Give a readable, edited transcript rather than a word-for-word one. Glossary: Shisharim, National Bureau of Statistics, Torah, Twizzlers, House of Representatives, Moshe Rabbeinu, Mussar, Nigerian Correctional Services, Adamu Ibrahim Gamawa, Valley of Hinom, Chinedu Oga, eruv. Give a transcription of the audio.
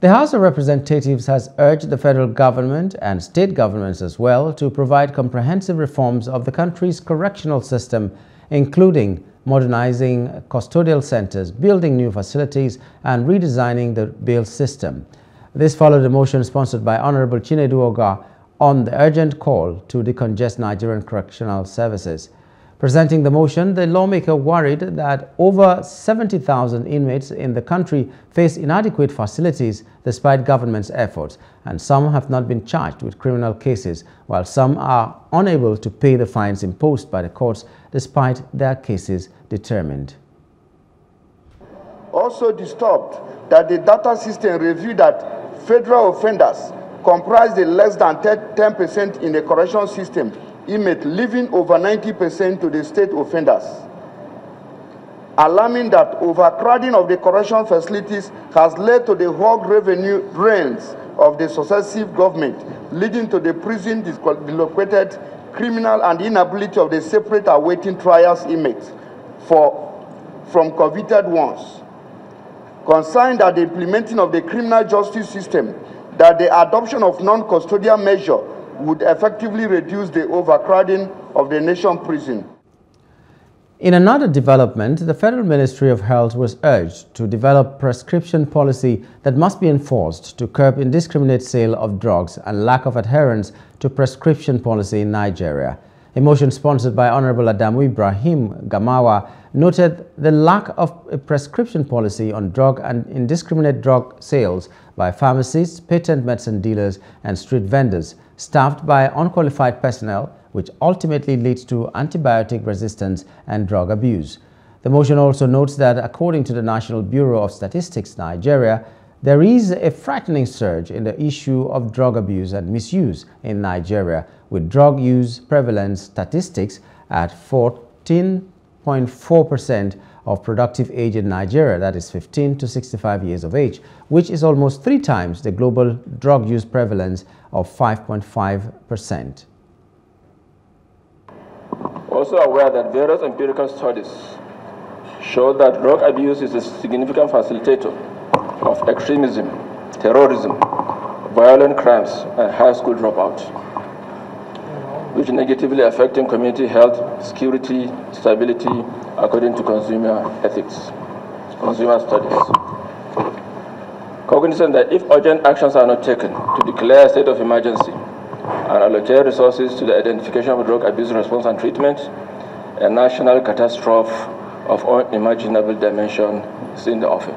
The House of Representatives has urged the federal government and state governments as well to provide comprehensive reforms of the country's correctional system, including modernizing custodial centers, building new facilities, and redesigning the bail system. This followed a motion sponsored by Honorable Chinedu Oga on the urgent call to decongest Nigerian Correctional Services. Presenting the motion, the lawmaker worried that over 70,000 inmates in the country face inadequate facilities despite government's efforts, and some have not been charged with criminal cases, while some are unable to pay the fines imposed by the courts despite their cases determined. Also disturbed that the data system revealed that federal offenders comprise the less than 10% in the correctional system, inmates leaving over 90% to the state offenders, alarming that overcrowding of the correctional facilities has led to the hog revenue drains of the successive government, leading to the prison dislocated criminal and inability of the separate awaiting trials inmates from convicted ones. Concerned at the implementing of the criminal justice system, that the adoption of non-custodial measure would effectively reduce the overcrowding of the nation's prison. In another development, the Federal Ministry of Health was urged to develop prescription policy that must be enforced to curb indiscriminate sale of drugs and lack of adherence to prescription policy in Nigeria. A motion sponsored by Honorable Adamu Ibrahim Gamawa noted the lack of a prescription policy on drug and indiscriminate drug sales by pharmacists, patent medicine dealers, and street vendors, staffed by unqualified personnel, which ultimately leads to antibiotic resistance and drug abuse. The motion also notes that, according to the National Bureau of Statistics, Nigeria, there is a frightening surge in the issue of drug abuse and misuse in Nigeria, with drug use prevalence statistics at 14.4% of productive age in Nigeria, that is 15 to 65 years of age, which is almost 3 times the global drug use prevalence of 5.5%. Also aware that various empirical studies show that drug abuse is a significant facilitator of extremism, terrorism, violent crimes, and high school dropout, which negatively affecting community health, security, stability, according to consumer studies. Cognizant that if urgent actions are not taken to declare a state of emergency and allocate resources to the identification of drug abuse response and treatment, a national catastrophe of unimaginable dimension is in the offing.